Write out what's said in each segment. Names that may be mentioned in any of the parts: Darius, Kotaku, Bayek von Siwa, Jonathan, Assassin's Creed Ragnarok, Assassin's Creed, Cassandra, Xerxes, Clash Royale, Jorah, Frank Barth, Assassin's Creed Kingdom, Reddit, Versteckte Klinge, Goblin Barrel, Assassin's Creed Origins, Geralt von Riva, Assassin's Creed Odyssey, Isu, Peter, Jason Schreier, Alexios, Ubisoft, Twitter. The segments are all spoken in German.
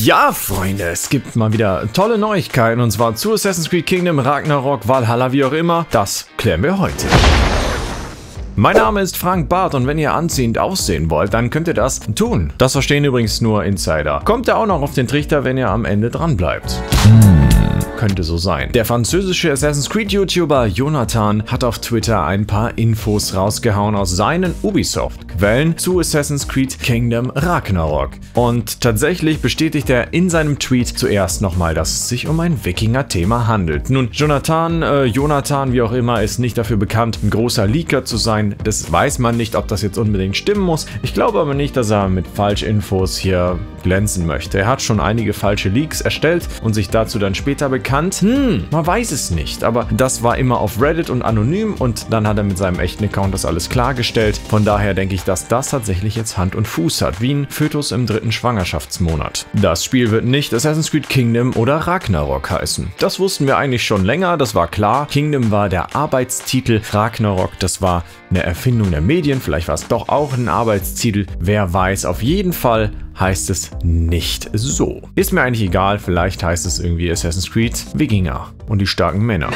Ja, Freunde, es gibt mal wieder tolle Neuigkeiten, und zwar zu Assassin's Creed Kingdom, Ragnarok, Valhalla, wie auch immer. Das klären wir heute. Mein Name ist Frank Barth, und wenn ihr anziehend aussehen wollt, dann könnt ihr das tun. Das verstehen übrigens nur Insider. Kommt ihr auch noch auf den Trichter, wenn ihr am Ende dran bleibt. Könnte so sein. Der französische Assassin's Creed YouTuber Jonathan hat auf Twitter ein paar Infos rausgehauen aus seinen Ubisoft-Quellen zu Assassin's Creed Kingdom Ragnarok. Und tatsächlich bestätigt er in seinem Tweet zuerst nochmal, dass es sich um ein Wikinger-Thema handelt. Nun, Jonathan, wie auch immer, ist nicht dafür bekannt, ein großer Leaker zu sein. Das weiß man nicht, ob das jetzt unbedingt stimmen muss. Ich glaube aber nicht, dass er mit Falschinfos hier glänzen möchte. Er hat schon einige falsche Leaks erstellt und sich dazu dann später bekannt. Man weiß es nicht, aber das war immer auf Reddit und anonym, und dann hat er mit seinem echten Account das alles klargestellt. Von daher denke ich, dass das tatsächlich jetzt Hand und Fuß hat, wie ein Fötus im dritten Schwangerschaftsmonat. Das Spiel wird nicht Assassin's Creed Kingdom oder Ragnarok heißen. Das wussten wir eigentlich schon länger, das war klar. Kingdom war der Arbeitstitel, Ragnarok, das war eine Erfindung der Medien, vielleicht war es doch auch ein Arbeitstitel, wer weiß. Auf jeden Fall heißt es nicht so. Ist mir eigentlich egal, vielleicht heißt es irgendwie Assassin's Creed Wikinger und die starken Männer.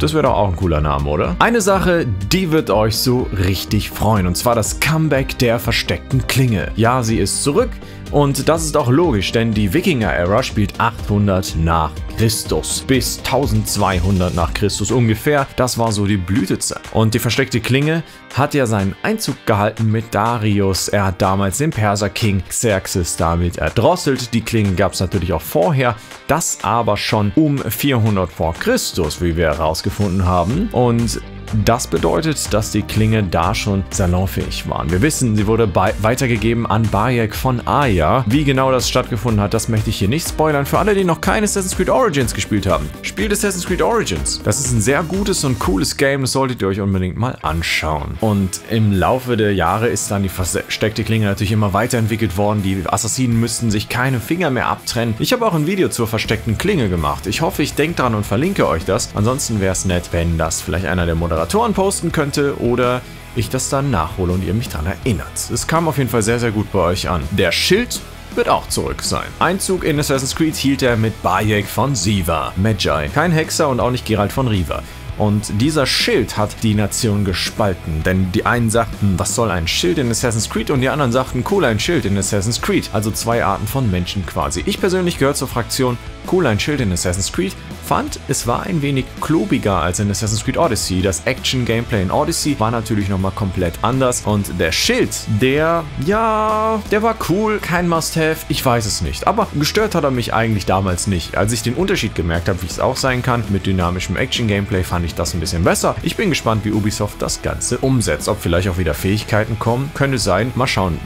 Das wäre doch auch ein cooler Name, oder? Eine Sache, die wird euch so richtig freuen, und zwar das Comeback der versteckten Klinge. Ja, sie ist zurück. Und das ist auch logisch, denn die Wikinger-Ära spielt 800 nach Christus bis 1200 nach Christus ungefähr. Das war so die Blütezeit. Und die versteckte Klinge hat ja seinen Einzug gehalten mit Darius. Er hat damals den Perser-King Xerxes damit erdrosselt. Die Klingen gab es natürlich auch vorher. Das aber schon um 400 vor Christus, wie wir herausgefunden haben. Und das bedeutet, dass die Klinge da schon salonfähig waren. Wir wissen, sie wurde weitergegeben an Bayek von Siwa. Wie genau das stattgefunden hat, das möchte ich hier nicht spoilern. Für alle, die noch kein Assassin's Creed Origins gespielt haben, spielt Assassin's Creed Origins. Das ist ein sehr gutes und cooles Game, das solltet ihr euch unbedingt mal anschauen. Und im Laufe der Jahre ist dann die versteckte Klinge natürlich immer weiterentwickelt worden. Die Assassinen müssten sich keine Finger mehr abtrennen. Ich habe auch ein Video zur versteckten Klinge gemacht. Ich hoffe, ich denke dran und verlinke euch das. Ansonsten wäre es nett, wenn das vielleicht einer der Moderatoren posten könnte oder ich das dann nachhole und ihr mich daran erinnert. Es kam auf jeden Fall sehr, sehr gut bei euch an. Der Schild wird auch zurück sein. Einzug in Assassin's Creed hielt er mit Bayek von Siwa, Magi, kein Hexer und auch nicht Geralt von Riva. Und dieser Schild hat die Nation gespalten, denn die einen sagten, was soll ein Schild in Assassin's Creed, und die anderen sagten, cool, ein Schild in Assassin's Creed. Also zwei Arten von Menschen quasi. Ich persönlich gehöre zur Fraktion cool, ein Schild in Assassin's Creed, fand, es war ein wenig klobiger als in Assassin's Creed Odyssey. Das Action-Gameplay in Odyssey war natürlich nochmal komplett anders, und der Schild, der war cool, kein Must-Have, ich weiß es nicht, aber gestört hat er mich eigentlich damals nicht. Als ich den Unterschied gemerkt habe, wie es auch sein kann, mit dynamischem Action-Gameplay fand ich das ein bisschen besser. Ich bin gespannt, wie Ubisoft das Ganze umsetzt, ob vielleicht auch wieder Fähigkeiten kommen, könnte sein, mal schauen,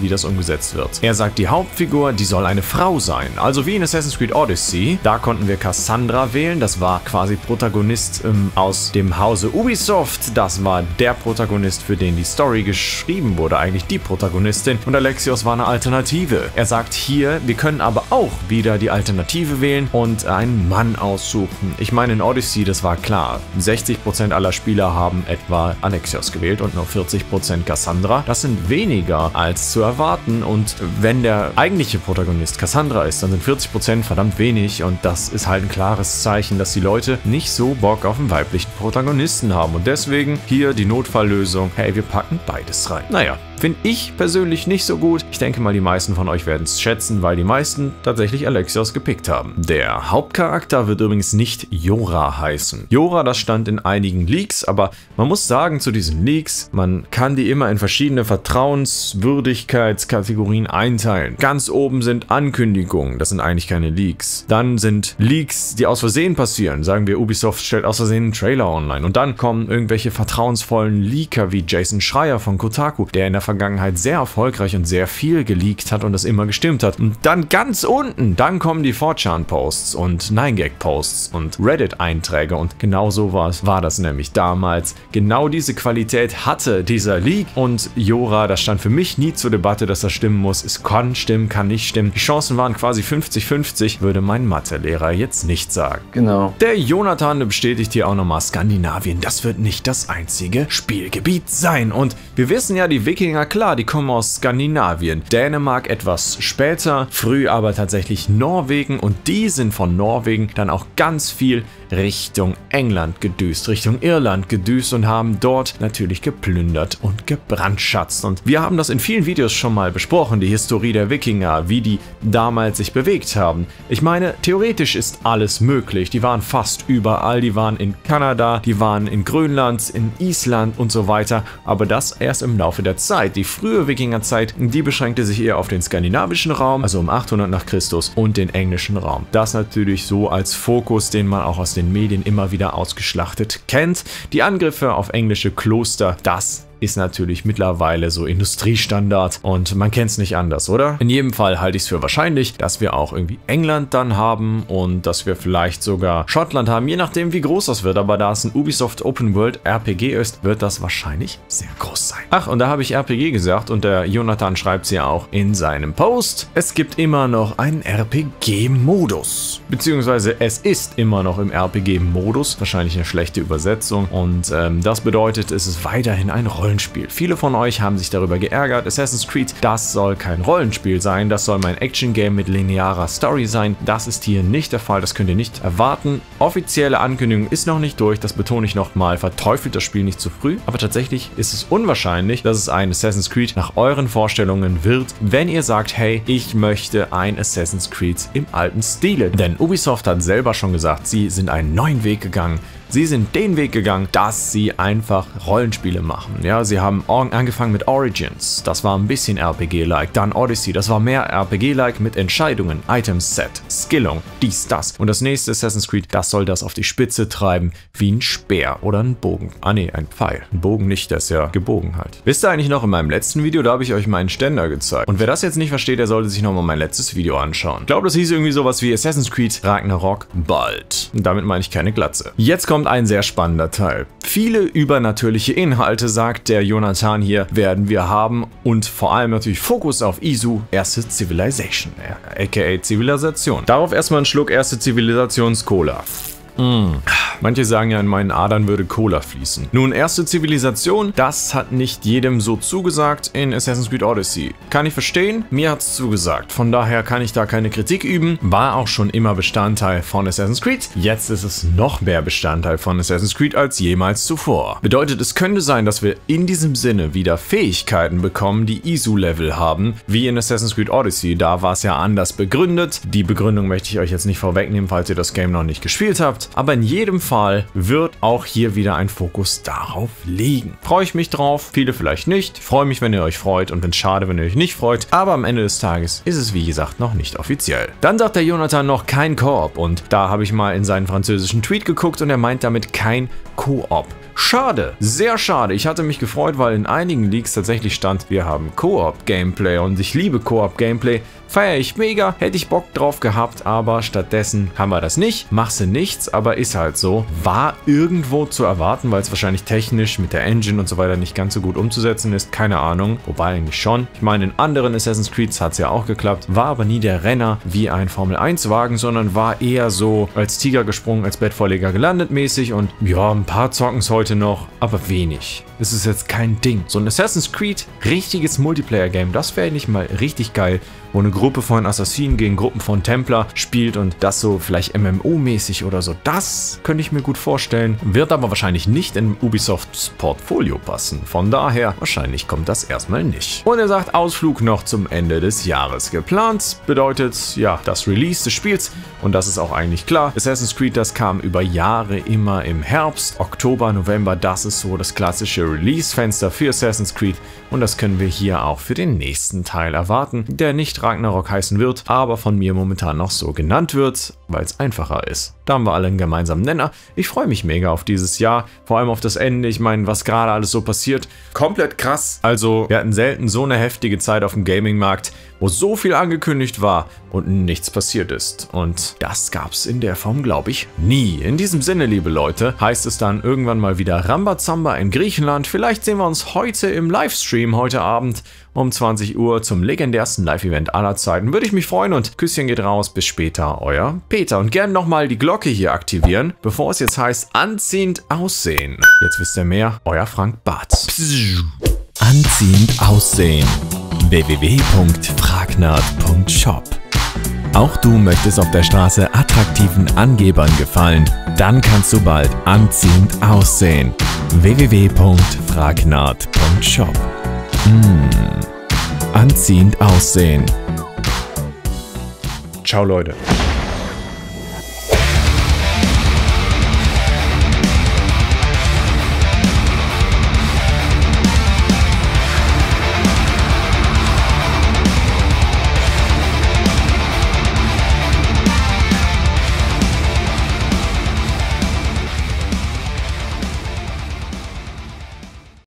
wie das umgesetzt wird. Er sagt, die Hauptfigur, die soll eine Frau sein, also wie in Assassin's Creed Odyssey. Da konnten wir Cassandra wählen, das war quasi Protagonist aus dem Hause Ubisoft. Das war der Protagonist, für den die Story geschrieben wurde, eigentlich die Protagonistin. Und Alexios war eine Alternative. Er sagt hier, wir können aber auch wieder die Alternative wählen und einen Mann aussuchen. Ich meine, in Odyssey, das war klar, 60% aller Spieler haben etwa Alexios gewählt und nur 40% Cassandra. Das sind weniger als zu erwarten, und wenn der eigentliche Protagonist Cassandra ist, dann sind 40% verdammt wenig. Und das ist halt ein klares Zeichen, dass die Leute nicht so Bock auf einen weiblichen Protagonisten haben, und deswegen hier die Notfalllösung, hey, wir packen beides rein. Naja, finde ich persönlich nicht so gut. Ich denke mal, die meisten von euch werden es schätzen, weil die meisten tatsächlich Alexios gepickt haben. Der Hauptcharakter wird übrigens nicht Jorah heißen. Jorah, das stand in einigen Leaks, aber man muss sagen, zu diesen Leaks, man kann die immer in verschiedene Vertrauenswürdigkeitskategorien einteilen. Ganz oben sind Ankündigungen, das sind eigentlich keine Leaks. Dann sind Leaks, die aus Versehen passieren. Sagen wir, Ubisoft stellt aus Versehen einen Trailer online. Und dann kommen irgendwelche vertrauensvollen Leaker wie Jason Schreier von Kotaku, der in der Vergangenheit sehr erfolgreich und sehr viel geleakt hat und das immer gestimmt hat. Und dann ganz unten, dann kommen die 4chan-Posts und 9gag-Posts und Reddit-Einträge und genau so war das nämlich damals. Genau diese Qualität hatte dieser Leak und Jora, das stand für mich nie zur Debatte, dass das stimmen muss. Es kann stimmen, kann nicht stimmen. Die Chancen waren quasi 50-50, würde mein Mathelehrer jetzt nicht sagen. Genau. Der Jonathan bestätigt hier auch nochmal Skandinavien. Das wird nicht das einzige Spielgebiet sein. Und wir wissen ja, die Wikinger, klar, die kommen aus Skandinavien. Dänemark etwas später, früh aber tatsächlich Norwegen und die sind von Norwegen dann auch ganz viel Richtung England gedüst, Richtung Irland gedüst und haben dort natürlich geplündert und gebrandschatzt. Und wir haben das in vielen Videos schon mal besprochen, die Historie der Wikinger, wie die damals sich bewegt haben. Ich meine, theoretisch ist alles möglich. Die waren fast überall, die waren in Kanada, die waren in Grönland, in Island und so weiter, aber das erst im Laufe der Zeit. Die frühe Wikingerzeit, die beschränkte sich eher auf den skandinavischen Raum, also um 800 nach Christus und den englischen Raum. Das natürlich so als Fokus, den man auch aus den Medien immer wieder ausgeschlachtet kennt. Die Angriffe auf englische Kloster, das ist natürlich mittlerweile so Industriestandard und man kennt es nicht anders, oder? In jedem Fall halte ich es für wahrscheinlich, dass wir auch irgendwie England dann haben und dass wir vielleicht sogar Schottland haben, je nachdem wie groß das wird, aber da es ein Ubisoft Open World RPG ist, wird das wahrscheinlich sehr groß sein. Ach, und da habe ich RPG gesagt und der Jonathan schreibt es ja auch in seinem Post, es gibt immer noch einen RPG-Modus, beziehungsweise es ist immer noch im RPG-Modus, wahrscheinlich eine schlechte Übersetzung und das bedeutet, es ist weiterhin ein Rollenspiel. Viele von euch haben sich darüber geärgert. Assassin's Creed, das soll kein Rollenspiel sein, das soll mein Action-Game mit linearer Story sein. Das ist hier nicht der Fall, das könnt ihr nicht erwarten. Offizielle Ankündigung ist noch nicht durch, das betone ich nochmal, verteufelt das Spiel nicht zu früh, aber tatsächlich ist es unwahrscheinlich, dass es ein Assassin's Creed nach euren Vorstellungen wird, wenn ihr sagt, hey, ich möchte ein Assassin's Creed im alten Stile. Denn Ubisoft hat selber schon gesagt, sie sind einen neuen Weg gegangen. Sie sind den Weg gegangen, dass sie einfach Rollenspiele machen. Ja, sie haben angefangen mit Origins, das war ein bisschen RPG-like, dann Odyssey, das war mehr RPG-like mit Entscheidungen, Item-Set, Skillung, dies, das. Und das nächste Assassin's Creed, das soll das auf die Spitze treiben, wie ein Speer oder ein Bogen. Ah ne, ein Pfeil. Ein Bogen nicht, das ist ja gebogen halt. Wisst ihr eigentlich noch, in meinem letzten Video, da habe ich euch meinen Ständer gezeigt. Und wer das jetzt nicht versteht, der sollte sich nochmal mein letztes Video anschauen. Ich glaube, das hieß irgendwie sowas wie Assassin's Creed Ragnarok bald. Und damit meine ich keine Glatze. Jetzt kommt ein sehr spannender Teil. Viele übernatürliche Inhalte, sagt der Jonathan hier, werden wir haben und vor allem natürlich Fokus auf Isu, erste Civilization, aka Zivilisation. Darauf erstmal einen Schluck erste Zivilisations-Cola. Manche sagen ja, in meinen Adern würde Cola fließen. Nun, erste Zivilisation, das hat nicht jedem so zugesagt in Assassin's Creed Odyssey. Kann ich verstehen, mir hat's zugesagt. Von daher kann ich da keine Kritik üben. War auch schon immer Bestandteil von Assassin's Creed. Jetzt ist es noch mehr Bestandteil von Assassin's Creed als jemals zuvor. Bedeutet, es könnte sein, dass wir in diesem Sinne wieder Fähigkeiten bekommen, die ISU-Level haben, wie in Assassin's Creed Odyssey. Da war es ja anders begründet. Die Begründung möchte ich euch jetzt nicht vorwegnehmen, falls ihr das Game noch nicht gespielt habt. Aber in jedem Fall wird auch hier wieder ein Fokus darauf liegen. Freue ich mich drauf, viele vielleicht nicht. Freue mich, wenn ihr euch freut und bin schade, wenn ihr euch nicht freut. Aber am Ende des Tages ist es, wie gesagt, noch nicht offiziell. Dann sagt der Jonathan noch kein Koop und da habe ich mal in seinen französischen Tweet geguckt und er meint damit kein Koop. Schade, sehr schade. Ich hatte mich gefreut, weil in einigen Leaks tatsächlich stand, wir haben Koop-Gameplay und ich liebe Koop-Gameplay. Feiere ich mega, hätte ich Bock drauf gehabt, aber stattdessen haben wir das nicht. Machst du nichts, aber ist halt so. War irgendwo zu erwarten, weil es wahrscheinlich technisch mit der Engine und so weiter nicht ganz so gut umzusetzen ist. Keine Ahnung, wobei eigentlich schon. Ich meine, in anderen Assassin's Creeds hat es ja auch geklappt. War aber nie der Renner wie ein Formel-1-Wagen, sondern war eher so als Tiger gesprungen, als Bettvorleger gelandet mäßig. Und ja, ein paar Zockens heute noch, aber wenig. Es ist jetzt kein Ding. So ein Assassin's Creed, richtiges Multiplayer-Game, das wäre nicht mal richtig geil, wo eine Gruppe von Assassinen gegen Gruppen von Templer spielt und das so vielleicht MMO-mäßig oder so. Das könnte ich mir gut vorstellen, wird aber wahrscheinlich nicht in Ubisofts Portfolio passen. Von daher, wahrscheinlich kommt das erstmal nicht. Und er sagt, Ausflug noch zum Ende des Jahres geplant. Bedeutet, ja, das Release des Spiels und das ist auch eigentlich klar. Assassin's Creed, das kam über Jahre immer im Herbst, Oktober, November, das ist so das klassische Release-Fenster für Assassin's Creed und das können wir hier auch für den nächsten Teil erwarten, der nicht Ragnarok heißen wird, aber von mir momentan noch so genannt wird, weil es einfacher ist. Da haben wir alle einen gemeinsamen Nenner. Ich freue mich mega auf dieses Jahr, vor allem auf das Ende. Ich meine, was gerade alles so passiert. Komplett krass. Also, wir hatten selten so eine heftige Zeit auf dem Gaming-Markt, wo so viel angekündigt war und nichts passiert ist. Und das gab's in der Form, glaube ich, nie. In diesem Sinne, liebe Leute, heißt es dann irgendwann mal wieder Rambazamba in Griechenland. Vielleicht sehen wir uns heute im Livestream, heute Abend um 20 Uhr zum legendärsten Live-Event aller Zeiten. Würde ich mich freuen und Küsschen geht raus. Bis später, euer Peter. Und gerne nochmal die Glocke hier aktivieren, bevor es jetzt heißt, anziehend aussehen. Jetzt wisst ihr mehr, euer Frank Barth. Anziehend aussehen. www.fragnard.shop. Auch du möchtest auf der Straße attraktiven Angebern gefallen? Dann kannst du bald anziehend aussehen. www.fragnard.shop. Anziehend aussehen. Ciao, Leute.